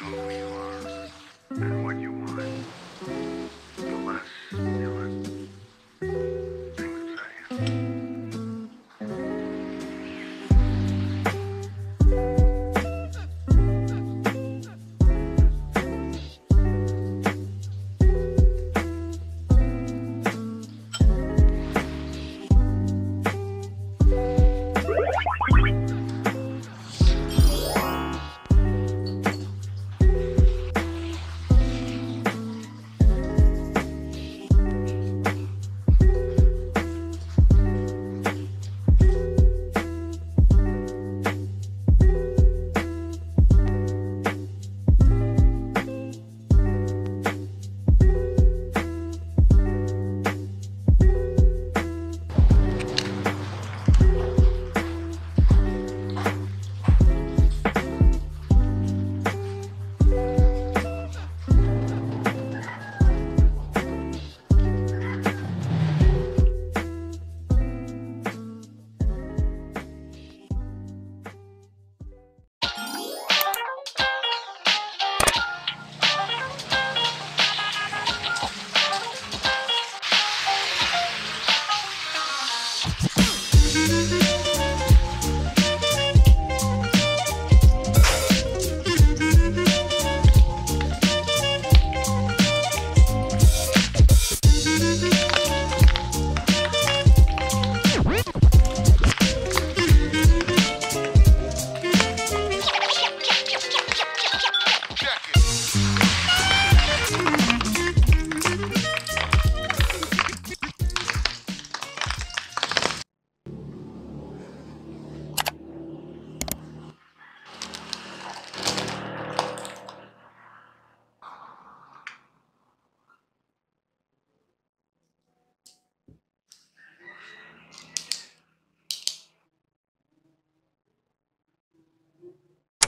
know who you are and what you want, the less you'll have things to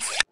say.